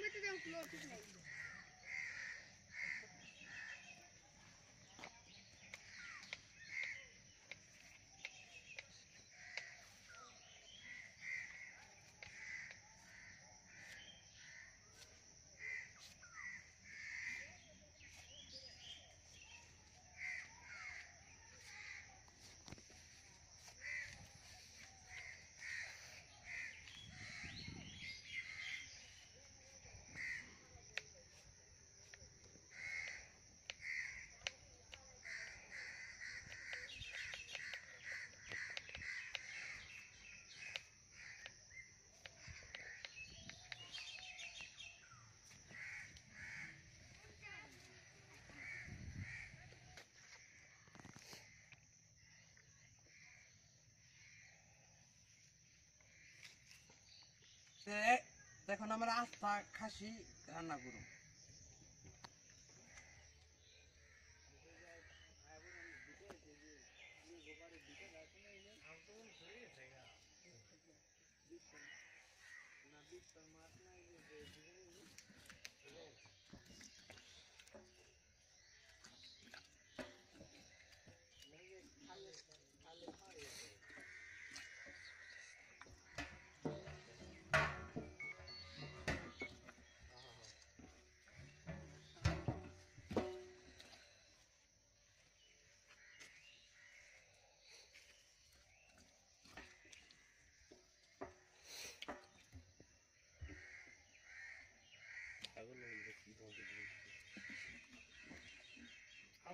let them float it like this. দেখুন আমরা আস্তা খাসি রান্না করব।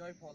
Joyful.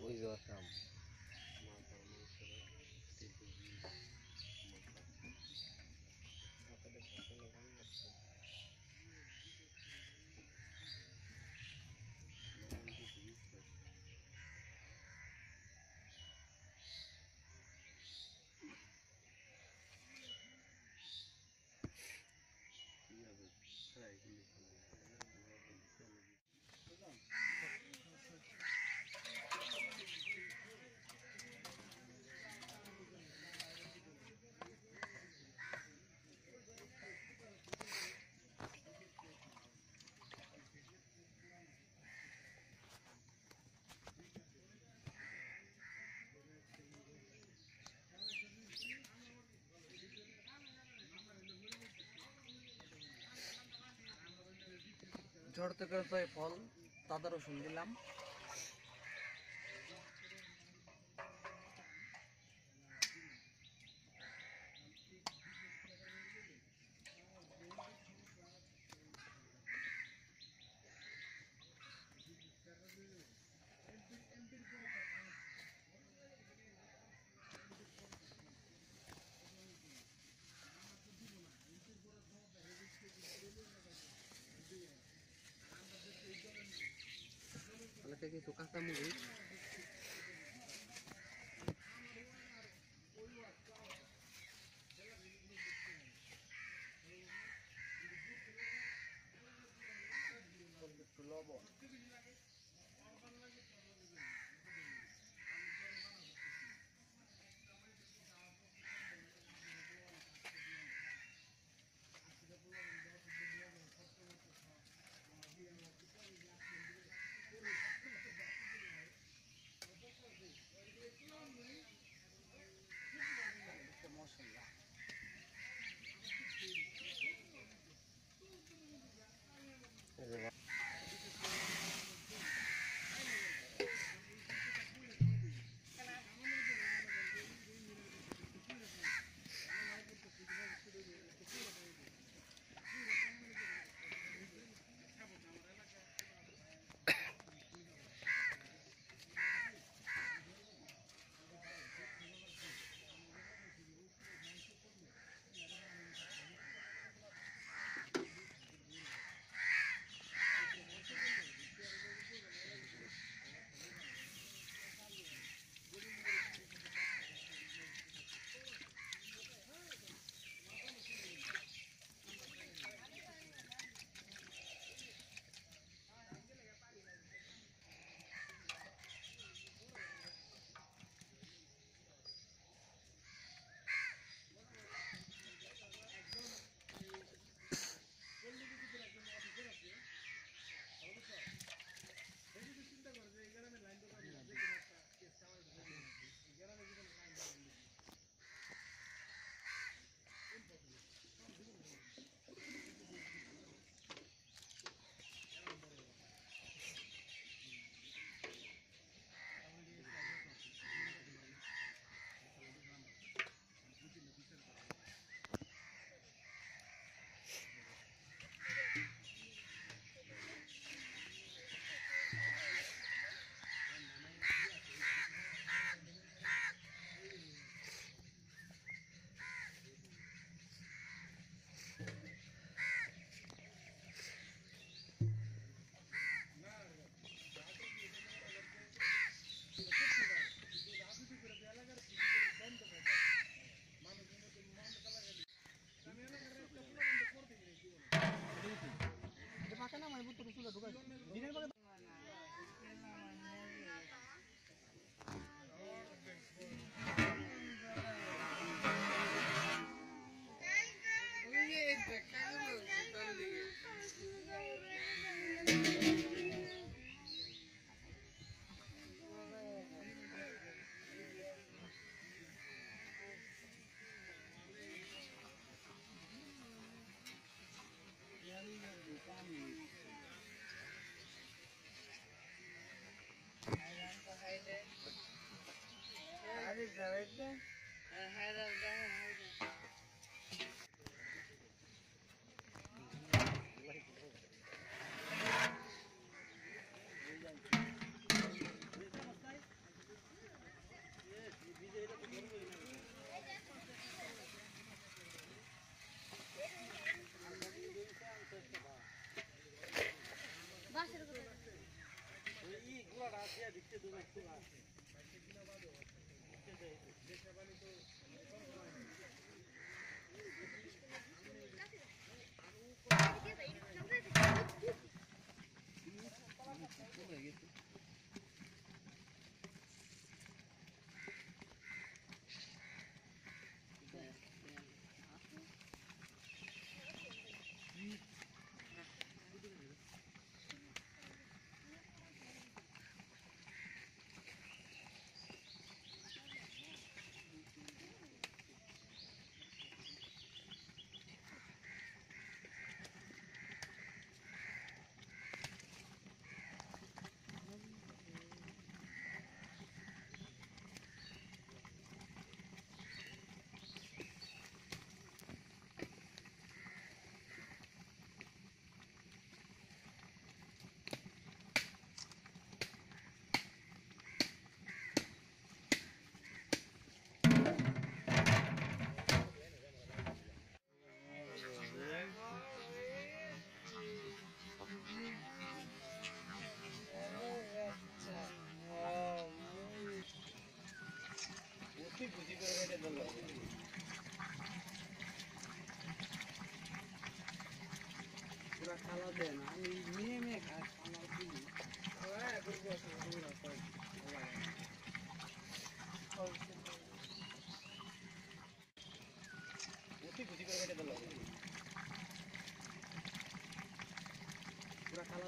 What is your thumb? ঝড় থেকে জয় ফল তাদের রসুন দিলাম। parece que su casa muy bien.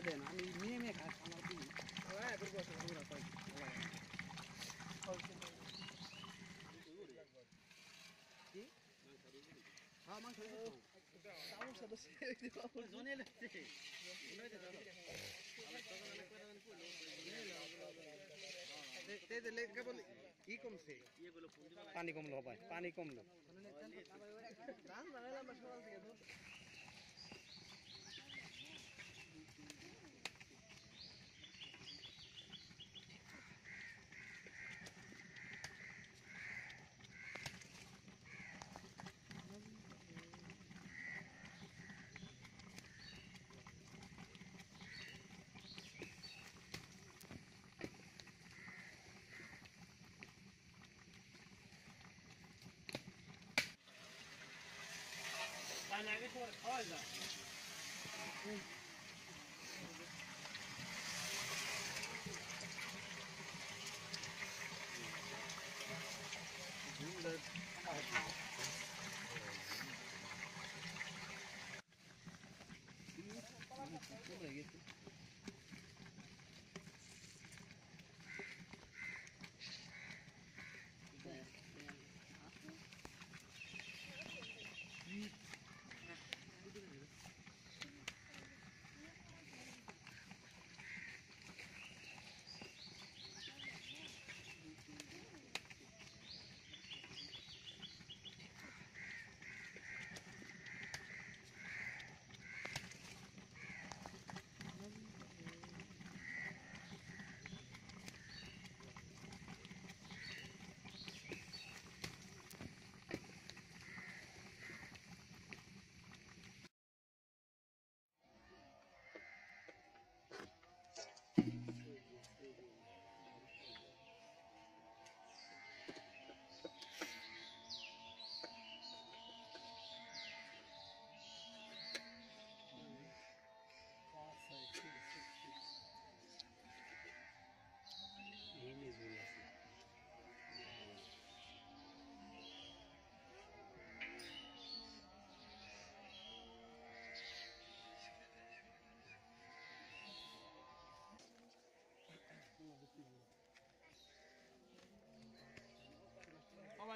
पानी कम लो भाई, पानी कम लो।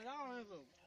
No, no, no.